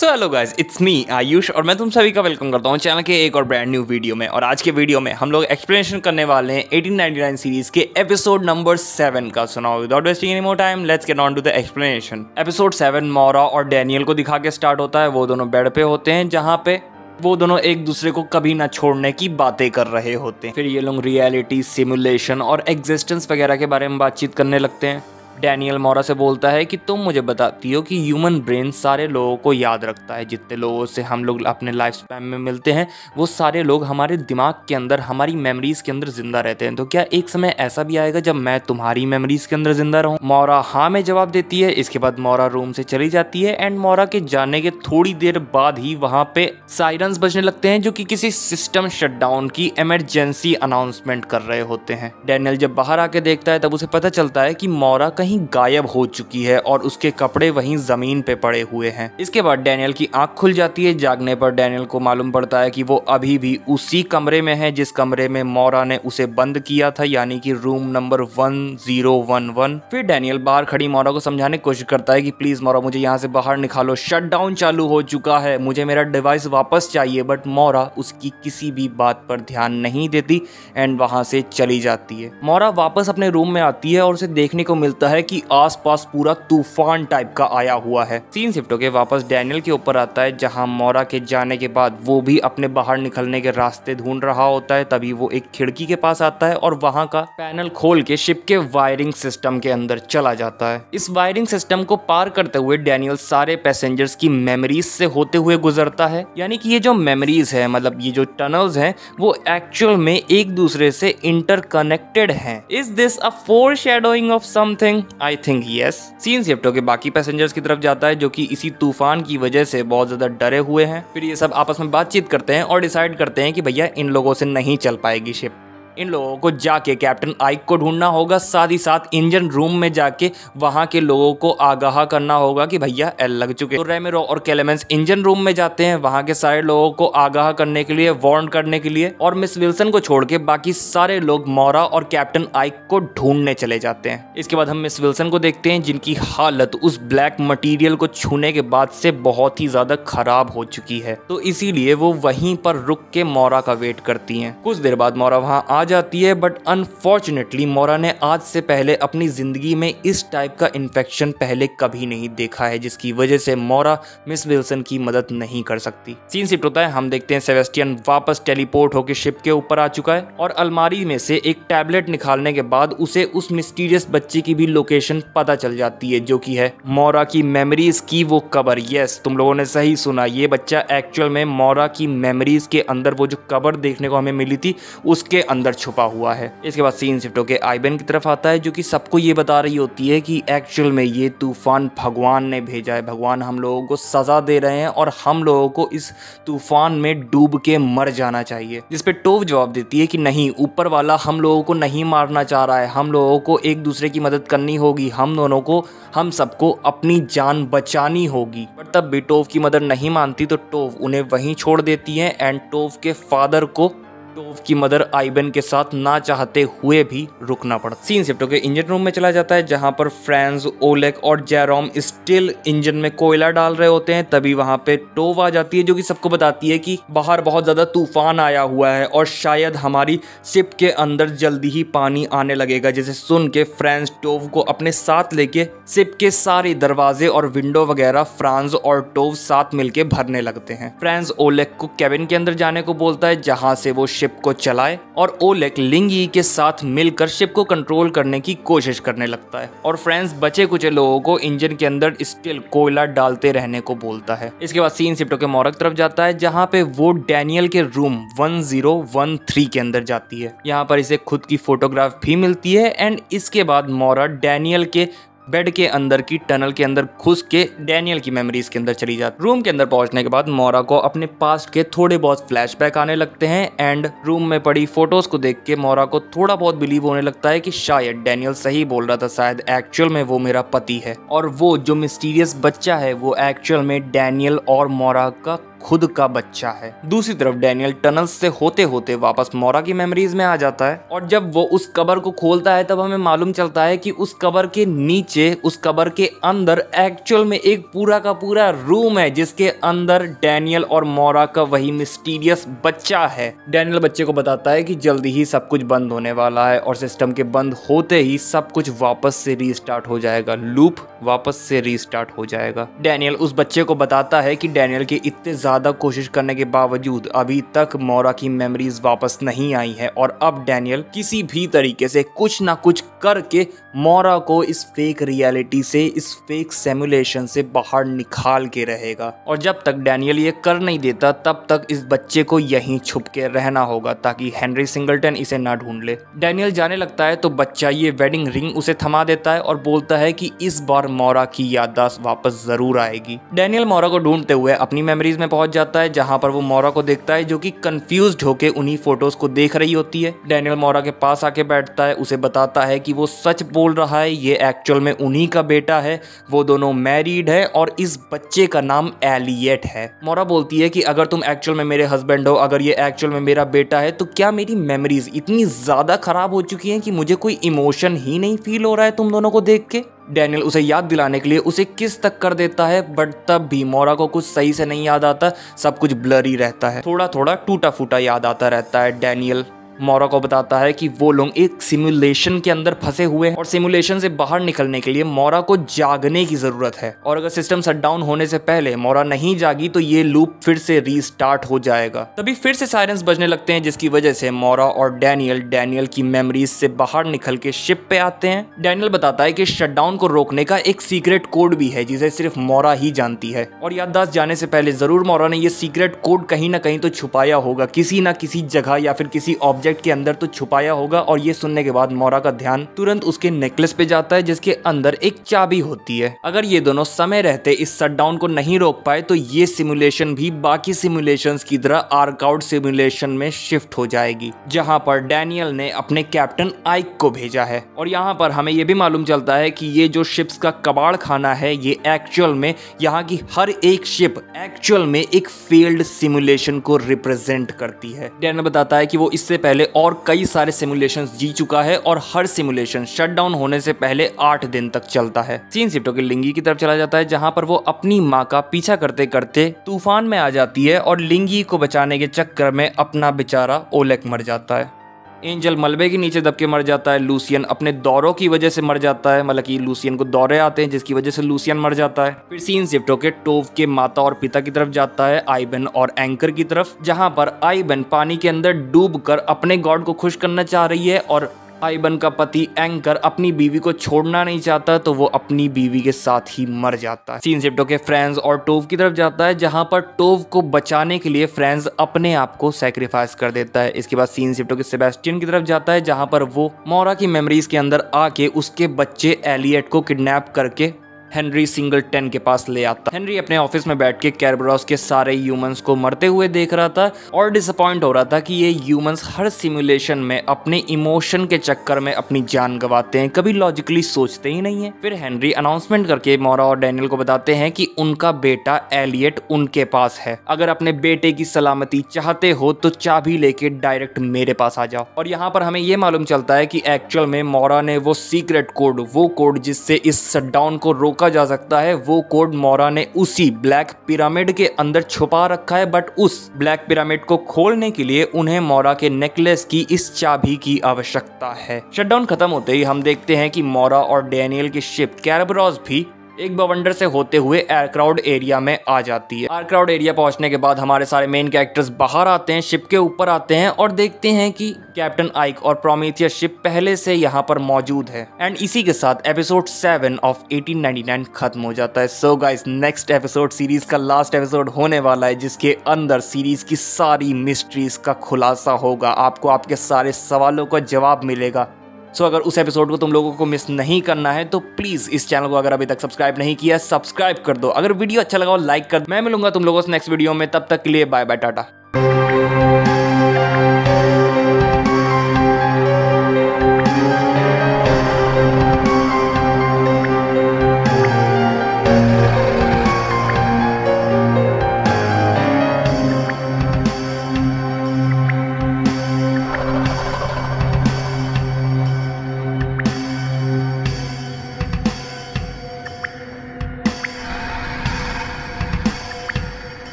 So hello guys, it's me Ayush और मैं तुम सभी का वेलकम करता हूँ चैनल के एक और ब्रांड न्यू वीडियो में। और आज के वीडियो में हम लोग एक्सप्लेनेशन करने वाले हैं 1899 सीरीज के एपिसोड नंबर 7 का। सुनाओ without wasting any more time, let's get on to the explanation. Episode 7 Maura और डैनियल को दिखा के स्टार्ट होता है। वो दोनों बेड पे होते हैं जहाँ पे वो दोनों एक दूसरे को कभी ना छोड़ने की बातें कर रहे होते हैं। फिर ये लोग रियलिटी, सिमुलेशन और एग्जिस्टेंस वगैरह के बारे में बातचीत करने लगते हैं। डैनियल मौरा से बोलता है कि तुम मुझे बताती हो कि ह्यूमन ब्रेन सारे लोगों को याद रखता है। जितने लोगों से हम लोग अपने लाइफ स्पैन में मिलते हैं वो सारे लोग हमारे दिमाग के अंदर, हमारी मेमोरीज के अंदर जिंदा रहते हैं। तो क्या एक समय ऐसा भी आएगा जब मैं तुम्हारी मेमोरीज के अंदर जिंदा रहूं? मौरा हाँ में जवाब देती है। इसके बाद मौरा रूम से चली जाती है एंड मौरा के जाने के थोड़ी देर बाद ही वहाँ पे सायरन्स बजने लगते हैं जो कि किसी सिस्टम शटडाउन की इमरजेंसी अनाउंसमेंट कर रहे होते हैं। डैनियल जब बाहर आके देखता है तब उसे पता चलता है कि मौरा कहीं गायब हो चुकी है और उसके कपड़े वहीं जमीन पे पड़े हुए हैं। इसके बाद डैनियल की आंख खुल जाती है। जागने पर डैनियल को मालूम पड़ता है कि वो अभी भी उसी कमरे में है जिस कमरे में मौरा ने उसे बंद किया था, यानी कि रूम नंबर 1011। फिर डैनियल बाहर खड़ी मौरा को समझाने की कोशिश करता है कि प्लीज मौरा, मुझे यहाँ से बाहर निकालो, शटडाउन चालू हो चुका है, मुझे मेरा डिवाइस वापस चाहिए। बट मौरा उसकी किसी भी बात पर ध्यान नहीं देती एंड वहां से चली जाती है। मौरा वापस अपने रूम में आती है और उसे देखने को मिलता है कि आसपास पूरा तूफान टाइप का आया हुआ है। सीन शिफ्ट होके वापस डैनियल के ऊपर आता है जहां मौरा के जाने के बाद वो भी अपने बाहर निकलने के रास्ते ढूंढ रहा होता है। तभी वो एक खिड़की के पास आता है और वहां का पैनल खोल के शिप के वायरिंग सिस्टम के अंदर चला जाता है। इस वायरिंग सिस्टम को पार करते हुए डैनियल सारे पैसेंजर्स की मेमोरीज से होते हुए गुजरता है, यानी कि ये जो मेमोरीज है, मतलब ये जो टनल्स हैं, वो एक्चुअल में एक दूसरे से इंटरकनेक्टेड हैं। Is this a foreshadowing of something? I think yes. Scene shift होके बाकी पैसेंजर्स की तरफ जाता है जो कि इसी तूफान की वजह से बहुत ज्यादा डरे हुए हैं। फिर ये सब आपस में बातचीत करते हैं और डिसाइड करते हैं कि भैया इन लोगों से नहीं चल पाएगी शिप, इन लोगों को जाके कैप्टन आइक को ढूंढना होगा, साथ ही साथ इंजन रूम में जाके वहां के लोगों को आगाह करना होगा कि भैया एल लग चुके। तो रेमेरो और कैलेमेंस इंजन रूम में जाते हैं वहां के सारे लोगों को आगाह करने के लिए, वार्न करने के लिए, और मिस विल्सन को छोड़ के बाकी सारे लोग मौरा और कैप्टन आइक को ढूंढने चले जाते हैं। इसके बाद हम मिस विल्सन को देखते हैं जिनकी हालत उस ब्लैक मटीरियल को छूने के बाद से बहुत ही ज्यादा खराब हो चुकी है, तो इसीलिए वो वहीं पर रुक के मौरा का वेट करती है। कुछ देर बाद मौरा वहाँ आ जाती है बट अनफॉर्चुनेटली मौरा ने आज से पहले अपनी जिंदगी में इस टाइप का इन्फेक्शन पहले कभी नहीं देखा है, जिसकी वजह से मौरा मिस विल्सन की मदद नहीं कर सकती। सीन शिफ्ट होता है, हम देखते हैं सेबेस्टियन वापस टेलीपोर्ट होकर शिप के ऊपर आ चुका है और अलमारी में से एक टैबलेट निकालने के बाद उसे उस मिस्टीरियस बच्ची की भी लोकेशन पता चल जाती है जो कि है मौरा की मेमोरीज की वो कबर। यस, तुम लोगों ने सही सुना, ये बच्चा एक्चुअल में मौरा की मेमोरीज के अंदर वो जो कबर देखने को हमें मिली थी उसके अंदर छुपा हुआ है। इसके बाद सीन शिफ्ट होके आइबेन की तरफ आता है जो कि सबको ये बता रही होती है कि एक्चुअल में ये तूफान भगवान ने भेजा है, भगवान हम लोगों को सजा दे रहे हैं और हम लोगों को इस तूफान में डूब के मर जाना चाहिए। जिस पे टोव जवाब देती है कि नहीं, ऊपर वाला हम लोगों को नहीं मारना चाह रहा है, हम लोगों को एक दूसरे की मदद करनी होगी, हम दोनों को, हम सबको अपनी जान बचानी होगी। बट तब भी टोव की मदद नहीं मानती तो टोव उन्हें वहीं छोड़ देती है एंड टोव के फादर को टोव की मदर आइबेन के साथ ना चाहते हुए भी रुकना पड़ता। सीन शिफ्ट होकर इंजन रूम में चला जाता है जहां पर फ्रांस, ओलेक और जेरोम स्टिल इंजन में कोयला डाल रहे होते हैं। तभी वहां पे टोव आ जाती है जो कि सबको बताती है कि बाहर बहुत ज्यादा तूफान आया हुआ है और शायद हमारी शिप के अंदर जल्दी ही पानी आने लगेगा, जिसे सुन के फ्रांस टोव को अपने साथ लेके शिप के सारे दरवाजे और विंडो वगैरह फ्रांस और टोव साथ मिलके भरने लगते हैं। फ्रांस ओलेक को केबिन के अंदर जाने को बोलता है जहां से वो शिप को चलाए और ओलेक लिंगी के साथ मिलकर शिप को कंट्रोल करने की कोशिश करने लगता है और फ्रेंड्स बचे कुचे लोगों को इंजन के अंदर स्टिल कोयला डालते रहने को बोलता है। इसके बाद सीन शिफ्ट होकर मौरा की तरफ जाता है जहां पे वो डैनियल के रूम 1013 के अंदर जाती है। यहाँ पर इसे खुद की फोटोग्राफ भी मिलती है एंड इसके बाद मौरा डैनियल के बेड के अंदर की टनल के अंदर घुस के डैनियल की मेमोरीज के अंदर चली जाती। रूम के अंदर पहुंचने के बाद मौरा को अपने पास्ट के थोड़े बहुत फ्लैशबैक आने लगते हैं एंड रूम में पड़ी फोटोज को देख के मौरा को थोड़ा बहुत बिलीव होने लगता है कि शायद डैनियल सही बोल रहा था, शायद एक्चुअल में वो मेरा पति है और वो जो मिस्टीरियस बच्चा है वो एक्चुअल में डैनियल और मौरा का खुद का बच्चा है। दूसरी तरफ डैनियल टनल से होते होते वापस मौरा की मेमोरीज में आ जाता है और जब वो उस कबर को खोलता है तब हमें मालूम चलता है कि उस कबर के नीचे, उस कबर के अंदर एक्चुअल में एक पूरा का पूरा रूम है जिसके अंदर डैनियल और मौरा का वही मिस्टीरियस बच्चा है। डैनियल बच्चे को बताता है कि जल्दी ही सब कुछ बंद होने वाला है और सिस्टम के बंद होते ही सब कुछ वापस से रीस्टार्ट हो जाएगा, लूप वापस से रीस्टार्ट हो जाएगा। डैनियल उस बच्चे को बताता है कि डैनियल के इतने ज़्यादा कोशिश करने के बावजूद अभी तक मौरा की मेमोरीज वापस नहीं आई है और अब डैनियल किसी भी तरीके से कुछ ना कुछ करके मौरा को इस फेक रियलिटी से, इस फेक सिमुलेशन से बाहर निकाल के रहेगा और जब तक डैनियल ये कर नहीं देता तब तक इस बच्चे को यहीं छुप के रहना होगा ताकि हेनरी सिंगलटन इसे ना ढूंढ ले। डैनियल जाने लगता है तो बच्चा ये वेडिंग रिंग उसे थमा देता है और बोलता है कि इस बार मौरा की याददाश्त वापस जरूर आएगी। डैनियल मौरा को ढूंढते हुए अपनी मेमोरीज में पहुंच जाता है जहां पर वो मौरा को देखता है जो कि कंफ्यूज्ड होके उन्हीं फोटोज को देख रही होती है। डैनियल मौरा के पास आके बैठता है, उसे बताता है कि वो सच बोल रहा है, ये एक्चुअल में उन्हीं का बेटा है, वो दोनों मैरिड है और इस बच्चे का नाम एलियट है। मौरा बोलती है कि अगर तुम एक्चुअल में मेरे हस्बैंड हो, अगर ये एक्चुअल में मेरा बेटा है तो क्या मेरी मेमोरीज इतनी ज्यादा खराब हो चुकी हैं कि मुझे कोई इमोशन ही नहीं फील हो रहा है तुम दोनों को देख के। डैनियल उसे याद दिलाने के लिए उसे किस तक कर देता है बट तब भी मौरा को कुछ सही से नहीं याद आता, सब कुछ ब्लरी रहता है, थोड़ा थोड़ा टूटा फूटा याद आता रहता है। डैनियल मौरा को बताता है कि वो लोग एक सिमुलेशन के अंदर फंसे हुए हैं और सिमुलेशन से बाहर निकलने के लिए मौरा को जागने की ज़रूरत है और अगर सिस्टम शटडाउन होने से पहले मौरा नहीं जागी तो ये लूप फिर से रीस्टार्ट हो जाएगा। तभी फिर से सायरेंस बजने लगते हैं जिसकी वजह से मौरा और डैनियल की मेमोरीज से बाहर निकल के शिप पे आते हैं। डैनियल बताता है कि शटडाउन को रोकने का एक सीक्रेट कोड भी है जिसे सिर्फ मौरा ही जानती है और याददाश्त जाने से पहले ज़रूर मौरा ने यह सीक्रेट कोड कहीं ना कहीं तो छुपाया होगा, किसी ना किसी जगह या फिर किसी ऑब्जेक्ट के अंदर तो छुपाया होगा। और ये सुनने के बाद मौरा का ध्यान तुरंत उसके नेकलेस पे जाता है जिसके अंदर एक चाबी होती है। अगर ये दोनों समय रहते इस शटडाउन को नहीं रोक पाए तो ये सिमुलेशन भी बाकी सिमुलेशंस की तरह आर्कआउट सिमुलेशन में शिफ्ट हो जाएगी जहां पर डैनियल ने अपने कैप्टन आइक को भेजा है। और यहाँ पर हमें यह भी मालूम चलता है कि ये जो शिप्स का कबाड़ खाना है ये एक्चुअल में यहाँ की हर एक शिप एक्चुअल में एक फेल्ड सिमुलेशन को रिप्रेजेंट करती है। डैनियल बताता है कि वो इससे पहले और कई सारे सिमुलेशंस जी चुका है और हर सिमुलेशन शटडाउन होने से पहले 8 दिन तक चलता है। सीन शिफ्ट होकर लिंगी की तरफ चला जाता है जहां पर वो अपनी मां का पीछा करते करते तूफान में आ जाती है और लिंगी को बचाने के चक्कर में अपना बेचारा ओलेक मर जाता है। एंजल मलबे के नीचे दबके मर जाता है। लूसियन अपने दौरों की वजह से मर जाता है, मतलब कि लूसियन को दौरे आते हैं जिसकी वजह से लूसियन मर जाता है। फिर सीन शिफ्ट होकर टोव के माता और पिता की तरफ जाता है, आइबन और एंकर की तरफ, जहां पर आइबन पानी के अंदर डूबकर अपने गॉड को खुश करना चाह रही है और आइबन का पति एंकर अपनी बीवी को छोड़ना नहीं चाहता तो वो अपनी बीवी के साथ ही मर जाता है। सीन शिफ्ट के फ्रेंड्स और टोव की तरफ जाता है जहां पर टोव को बचाने के लिए फ्रेंड्स अपने आप को सैक्रिफाइस कर देता है। इसके बाद सीन शिफ्ट के सेबेस्टियन की तरफ जाता है जहां पर वो मौरा की मेमोरीज के अंदर आके उसके बच्चे एलियट को किडनैप करके हेनरी सिंगलटन के पास ले आता। हेनरी अपने ऑफिस में बैठ के कैरबरॉस के सारे ह्यूमंस को मरते हुए देख रहा था और डिसअपॉइंट हो रहा था कि ये ह्यूमंस हर सिमुलेशन में अपने इमोशन के चक्कर में अपनी जान गंवाते हैं, कभी लॉजिकली सोचते ही नहीं है। फिर हेनरी अनाउंसमेंट करके मौरा और डैनियल को बताते हैं कि उनका बेटा एलियट उनके पास है, अगर अपने बेटे की सलामती चाहते हो तो चाबी लेके डायरेक्ट मेरे पास आ जाओ। और यहाँ पर हमें ये मालूम चलता है कि एक्चुअल में मौरा ने वो सीक्रेट कोड, वो कोड जिससे इस शटडाउन को रोक का जा सकता है, वो कोड मौरा ने उसी ब्लैक पिरामिड के अंदर छुपा रखा है बट उस ब्लैक पिरामिड को खोलने के लिए उन्हें मौरा के नेकलेस की इस चाबी की आवश्यकता है। शटडाउन खत्म होते ही हम देखते हैं कि मौरा और डैनियल की शिप कैरबरॉस भी एक बवंडर से होते हुए एयरक्राउड एरिया में आ जाती है। एयरक्राउड एरिया पहुंचने के बाद हमारे सारे मेन कैरेक्टर्स बाहर आते हैं, शिप के ऊपर आते हैं और देखते हैं कि कैप्टन आइक और प्रोमीथियस शिप पहले से यहाँ पर मौजूद है। एंड इसी के साथ एपिसोड 7 ऑफ 1899 खत्म हो जाता है। So guys, next episode series का लास्ट एपिसोड होने वाला है जिसके अंदर सीरीज की सारी मिस्ट्रीज का खुलासा होगा, आपको आपके सारे सवालों का जवाब मिलेगा। सो अगर उस एपिसोड को तुम लोगों को मिस नहीं करना है तो प्लीज़ इस चैनल को अगर अभी तक सब्सक्राइब नहीं किया सब्सक्राइब कर दो। अगर वीडियो अच्छा लगा हो लाइक कर दो। मैं मिलूंगा तुम लोगों से नेक्स्ट वीडियो में, तब तक के लिए बाय बाय टाटा।